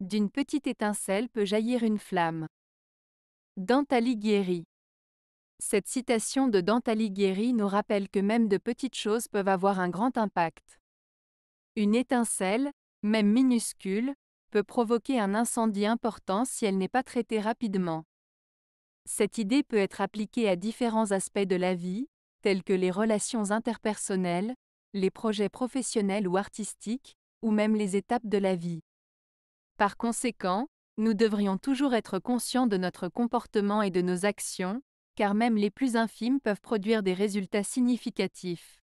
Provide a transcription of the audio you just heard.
D'une petite étincelle peut jaillir une flamme. Dante Alighieri. Cette citation de Dante Alighieri nous rappelle que même de petites choses peuvent avoir un grand impact. Une étincelle, même minuscule, peut provoquer un incendie important si elle n'est pas traitée rapidement. Cette idée peut être appliquée à différents aspects de la vie, tels que les relations interpersonnelles, les projets professionnels ou artistiques, ou même les étapes de la vie. Par conséquent, nous devrions toujours être conscients de notre comportement et de nos actions, car même les plus infimes peuvent produire des résultats significatifs.